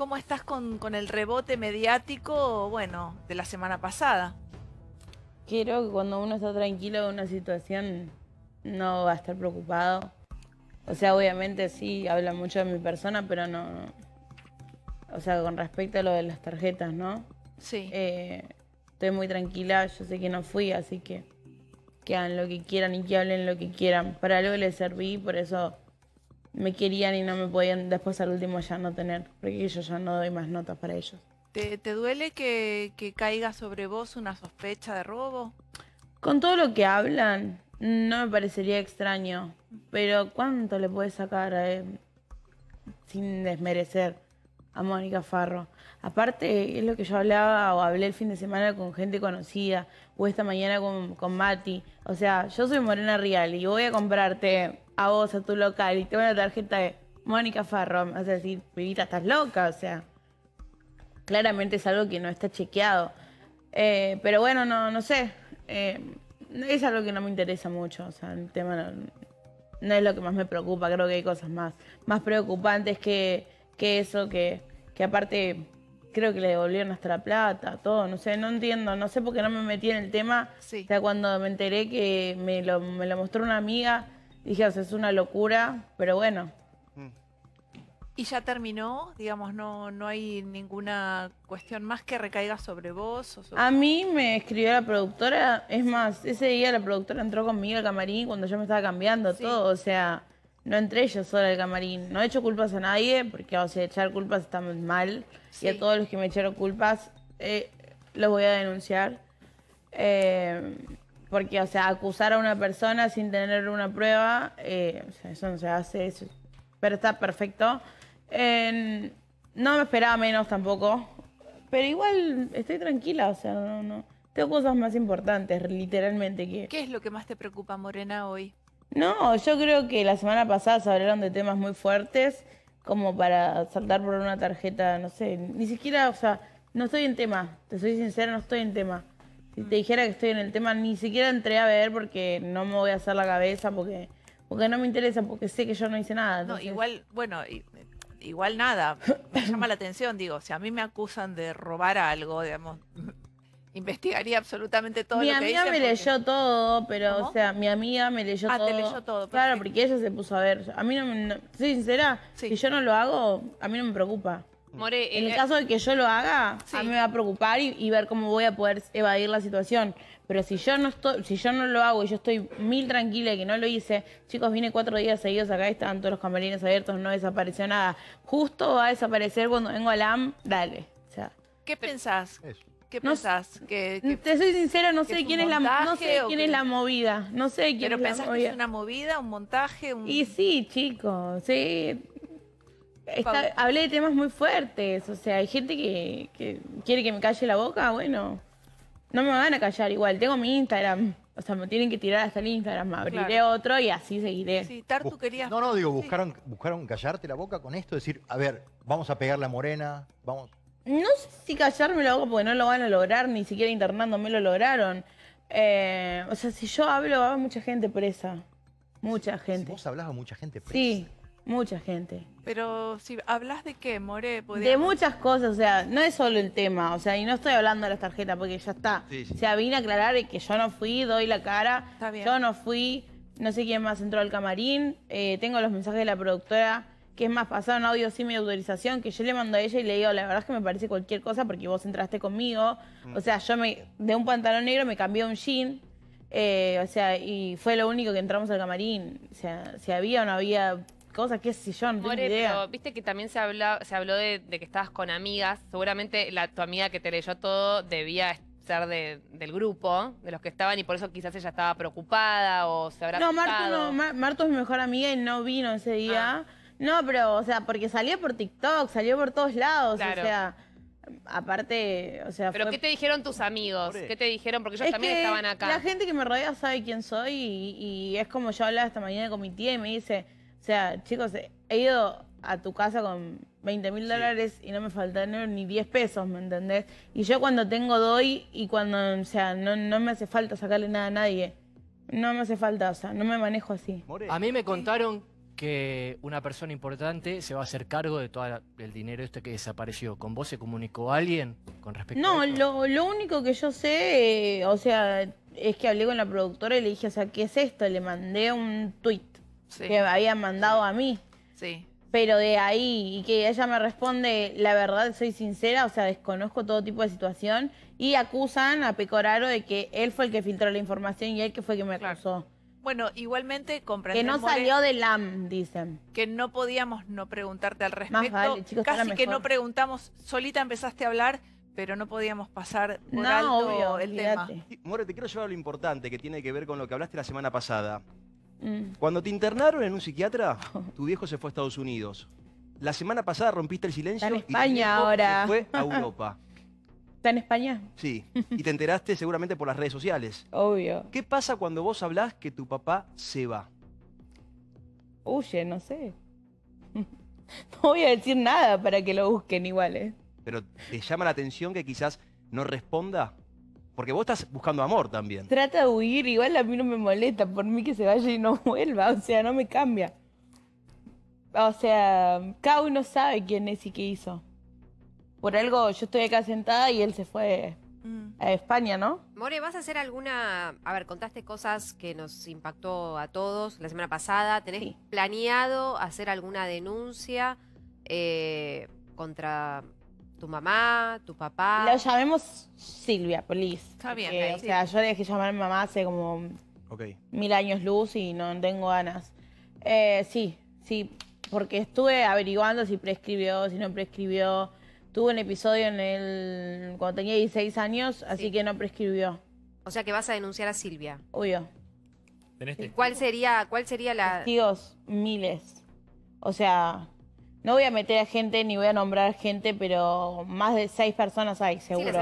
cómo estás con el rebote mediático, bueno, de la semana pasada. Creo que cuando uno está tranquilo de una situación no va a estar preocupado. O sea, obviamente sí, habla mucho de mi persona, pero no... O sea, con respecto a lo de las tarjetas, ¿no? Sí. Estoy muy tranquila, yo sé que no fui, así que hagan lo que quieran y que hablen lo que quieran. Para algo les serví, por eso me querían y no me podían después al último ya no tener, porque yo ya no doy más notas para ellos. ¿Te duele que caiga sobre vos una sospecha de robo? Con todo lo que hablan, no me parecería extraño, pero ¿cuánto le puedes sacar a él? Sin desmerecer a Mónica Farro. Aparte, es lo que yo hablaba o hablé el fin de semana con gente conocida o esta mañana con Mati. O sea, yo soy Morena Rial y voy a comprarte a vos, a tu local, y tengo una tarjeta de Mónica Farro. O sea, decir, pibita, estás loca, o sea. Claramente es algo que no está chequeado. Pero bueno, no sé. Es algo que no me interesa mucho. O sea, el tema no es lo que más me preocupa. Creo que hay cosas más preocupantes que eso, que aparte creo que le devolvieron hasta la plata, todo. No sé, no entiendo. No sé por qué no me metí en el tema. Sí. O sea, cuando me enteré que me lo mostró una amiga, dije, o sea, es una locura, pero bueno. Y ya terminó, digamos, no hay ninguna cuestión más que recaiga sobre vos. O sobre... A mí me escribió la productora, es más, ese día la productora entró conmigo al camarín cuando yo me estaba cambiando, sí, todo, o sea, no entré yo sola al camarín. No he hecho culpas a nadie, porque, o sea, echar culpas está mal, sí, y a todos los que me echaron culpas los voy a denunciar. Porque, o sea, acusar a una persona sin tener una prueba, o sea, eso no se hace, eso, pero está perfecto. No me esperaba menos tampoco, pero igual estoy tranquila, o sea, no. Tengo cosas más importantes, literalmente. ¿Qué es lo que más te preocupa, Morena, hoy? No, yo creo que la semana pasada se hablaron de temas muy fuertes, como para saltar por una tarjeta, no sé, ni siquiera, o sea, no estoy en tema, te soy sincera, no estoy en tema. Si te dijera que estoy en el tema, ni siquiera entré a ver porque no me voy a hacer la cabeza, porque no me interesa, porque sé que yo no hice nada. Entonces... No, igual, bueno... Igual nada, me llama la atención, digo, si a mí me acusan de robar algo, digamos, investigaría absolutamente todo lo que hice. Mi amiga me leyó todo, pero, ¿cómo? O sea, mi amiga me leyó todo. Ah, te leyó todo. Claro, porque ella se puso a ver. A mí no, soy sincera, sí, si yo no lo hago, a mí no me preocupa. More, en el caso de que yo lo haga, sí, a mí me va a preocupar y ver cómo voy a poder evadir la situación. Pero si yo no lo hago y yo estoy mil tranquila y que no lo hice, chicos, vine 4 días seguidos acá, estaban todos los camarines abiertos, no desapareció nada. Justo va a desaparecer cuando vengo a LAM, dale. O sea, ¿qué pensás? ¿Qué pensás? ¿Que te soy sincera, no sé quién, es la movida? No sé quién es la movida. ¿Pero pensás que es una movida, un montaje? Y sí, chicos, sí. Hablé de temas muy fuertes, o sea, hay gente que quiere que me calle la boca, bueno, no me van a callar igual, tengo mi Instagram, o sea, me tienen que tirar hasta el Instagram, abriré, claro, otro y así seguiré. Sí, tú querías... No, digo, buscaron callarte la boca con esto, decir, a ver, vamos a pegarle a Morena, vamos... No sé si callarme la boca porque no lo van a lograr, ni siquiera internándome lo lograron. O sea, si yo hablo, va mucha gente presa, mucha gente. Si vos hablás, va mucha gente presa. Sí. Mucha gente. Pero si hablas de qué, More, de muchas cosas, o sea, no es solo el tema, o sea, y no estoy hablando de las tarjetas porque ya está. Sí, sí. O sea, vine a aclarar que yo no fui, doy la cara, yo no fui, no sé quién más entró al camarín, tengo los mensajes de la productora, que es más, pasaron audio sin mi autorización, que yo le mando a ella y le digo, la verdad es que me parece cualquier cosa porque vos entraste conmigo, o sea, yo de un pantalón negro me cambié un jean. O sea, y fue lo único que entramos al camarín, o sea, si había o no había... Cosas que si yo no tengo idea. Pero viste que también se habló de que estabas con amigas. Seguramente tu amiga que te leyó todo debía ser del grupo, de los que estaban, y por eso quizás ella estaba preocupada o se habrá... No, Marto es mi mejor amiga y no vino ese día. Ah. No, pero, o sea, porque salió por TikTok, salió por todos lados, claro, o sea... Aparte, o sea... ¿Pero qué te dijeron tus amigos? ¿Qué te dijeron? Porque ellos también estaban acá. La gente que me rodea sabe quién soy y es como yo hablaba esta mañana con mi tía y me dice... O sea, chicos, he ido a tu casa con 20.000 dólares, sí, y no me faltan ni 10 pesos, ¿me entendés? Y yo cuando tengo doy y cuando, o sea, no me hace falta sacarle nada a nadie. No me hace falta, o sea, no me manejo así. A mí me contaron que una persona importante se va a hacer cargo de todo el dinero este que desapareció. ¿Con vos se comunicó alguien con respecto a eso? No, lo único que yo sé, o sea, es que hablé con la productora y le dije, o sea, ¿qué es esto? Le mandé un tuit que me habían mandado a mí. Sí. Pero de ahí, y que ella me responde, la verdad, soy sincera, o sea, desconozco todo tipo de situación, y acusan a Pecoraro de que él fue el que filtró la información y él que fue el que me acusó. Bueno, igualmente comprendemos... Que no salió de LAM, dicen. Que no podíamos no preguntarte al respecto. Más vale, chicos, casi que no preguntamos, solita empezaste a hablar, pero no podíamos pasar por alto el tema. More, te quiero llevar a lo importante que tiene que ver con lo que hablaste la semana pasada. Cuando te internaron en un psiquiatra, tu viejo se fue a Estados Unidos. La semana pasada rompiste el silencio. Está en España ahora. Se fue a Europa. ¿Está en España? Sí. Y te enteraste seguramente por las redes sociales. Obvio. ¿Qué pasa cuando vos hablás que tu papá se va? Huye, no sé. No voy a decir nada para que lo busquen igual, ¿eh? Pero te llama la atención que quizás no responda. Porque vos estás buscando amor también. Trata de huir, igual a mí no me molesta, por mí que se vaya y no vuelva, o sea, no me cambia. O sea, cada uno sabe quién es y qué hizo. Por algo yo estoy acá sentada y él se fue a España, ¿no? More, ¿vas a hacer alguna...? A ver, contaste cosas que nos impactó a todos la semana pasada. ¿Tenés planeado hacer alguna denuncia contra...? ¿Tu mamá? ¿Tu papá? La llamemos Silvia, please. Está bien. O sea, yo dejé llamar a mi mamá hace como 1000 años luz y no tengo ganas. Sí, porque estuve averiguando si prescribió, si no prescribió. Tuve un episodio en el cuando tenía 16 años, así que no prescribió. O sea que vas a denunciar a Silvia. Obvio. ¿Y cuál sería la...? Testigos, miles. O sea... No voy a meter a gente ni voy a nombrar gente, pero más de 6 personas hay, seguro. Sí,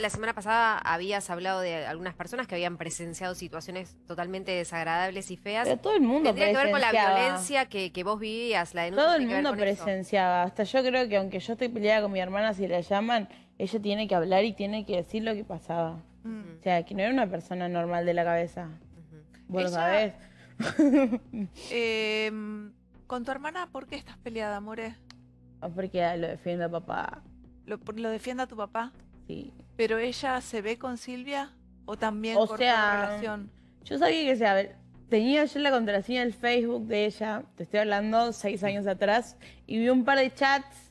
la semana pasada habías hablado de algunas personas que habían presenciado situaciones totalmente desagradables y feas. Pero todo el mundo presenciaba. ¿Tiene que ver con la violencia que vos vivías, la denuncia? Todo el mundo presenciaba. Hasta yo creo que aunque yo estoy peleada con mi hermana, si la llaman, ella tiene que hablar y tiene que decir lo que pasaba. O sea, que no era una persona normal de la cabeza. Vos lo sabés. ¿Con tu hermana por qué estás peleada, More? Porque lo defiende a papá. ¿Lo defiende a tu papá? Sí. ¿Pero ella se ve con Silvia o también cortó la relación? Yo sabía que tenía yo la contraseña del Facebook de ella, te estoy hablando 6 años atrás, y vi un par de chats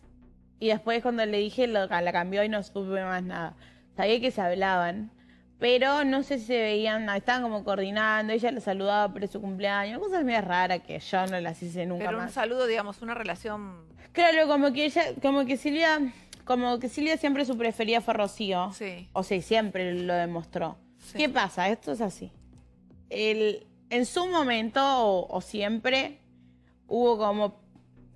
y después cuando le dije la cambió y no supe más nada. Sabía que se hablaban, pero no sé si se veían, estaban como coordinando, ella le saludaba por su cumpleaños, cosas medio raras que yo no las hice nunca más. Pero un saludo, digamos, una relación... Claro, como que Silvia siempre su preferida fue Rocío. Sí. O sea, siempre lo demostró. Sí. ¿Qué pasa? Esto es así. En su momento, o siempre, hubo como...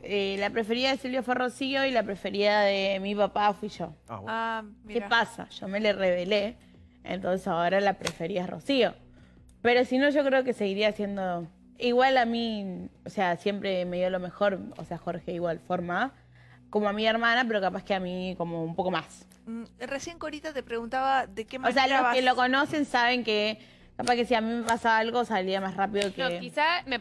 la preferida de Silvia fue Rocío y la preferida de mi papá fui yo. Ah, bueno. Mira. ¿Qué pasa? Yo me le rebelé. Entonces ahora la prefería Rocío. Pero si no, yo creo que seguiría siendo... Igual a mí, o sea, siempre me dio lo mejor. O sea, Jorge igual forma como a mi hermana, pero capaz que a mí como un poco más. Recién Corita te preguntaba de qué manera... O sea, los que lo conocen saben que... Capaz que si a mí me pasaba algo, salía más rápido que... No, quizá me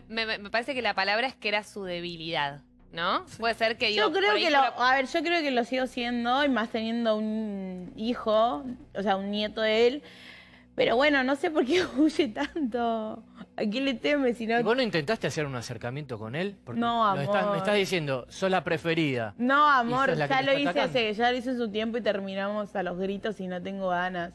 parece que la palabra es que era su debilidad, ¿no? Puede ser que yo creo que yo creo que lo sigo siendo, y más teniendo un hijo, o sea, un nieto de él. Pero bueno, no sé por qué huye tanto. ¿A quién le teme? ¿Y vos no intentaste hacer un acercamiento con él? Porque no, amor. Me estás diciendo, sos la preferida. No, amor, ya lo hice en su tiempo y terminamos a los gritos y no tengo ganas.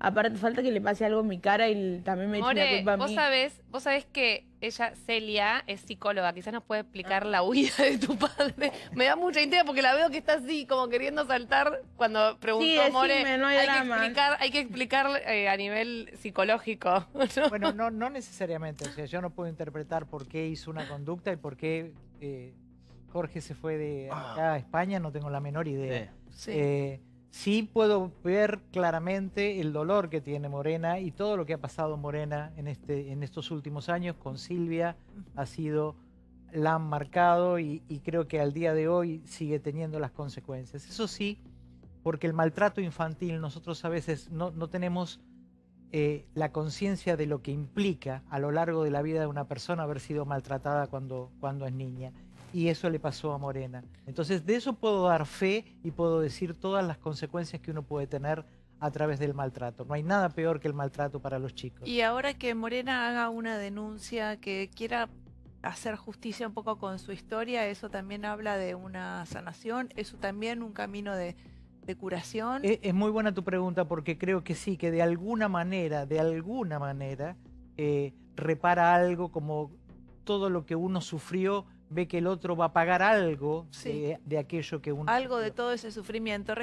Aparte, falta que le pase algo en mi cara y también me eche la culpa a mí. Vos sabés que ella, Celia, es psicóloga. Quizás nos puede explicar la huida de tu padre. Me da mucha intriga porque la veo que está así, como queriendo saltar. Cuando preguntó, decime, More, no hay que explicar a nivel psicológico, ¿no? Bueno, no necesariamente. O sea, yo no puedo interpretar por qué hizo una conducta y por qué Jorge se fue de acá a España. No tengo la menor idea. Sí. Sí puedo ver claramente el dolor que tiene Morena y todo lo que ha pasado Morena en estos últimos años con Silvia. Ha sido, la han marcado y creo que al día de hoy sigue teniendo las consecuencias. Eso sí, porque el maltrato infantil nosotros a veces no tenemos la conciencia de lo que implica a lo largo de la vida de una persona haber sido maltratada cuando es niña. Y eso le pasó a Morena. Entonces, de eso puedo dar fe y puedo decir todas las consecuencias que uno puede tener a través del maltrato. No hay nada peor que el maltrato para los chicos. Y ahora que Morena haga una denuncia, que quiera hacer justicia un poco con su historia, eso también habla de una sanación, eso también un camino de curación. Es muy buena tu pregunta, porque creo que sí, que de alguna manera, repara algo, como todo lo que uno sufrió, ve que el otro va a pagar algo, sí, de aquello que uno... Algo sufrió. De todo ese sufrimiento.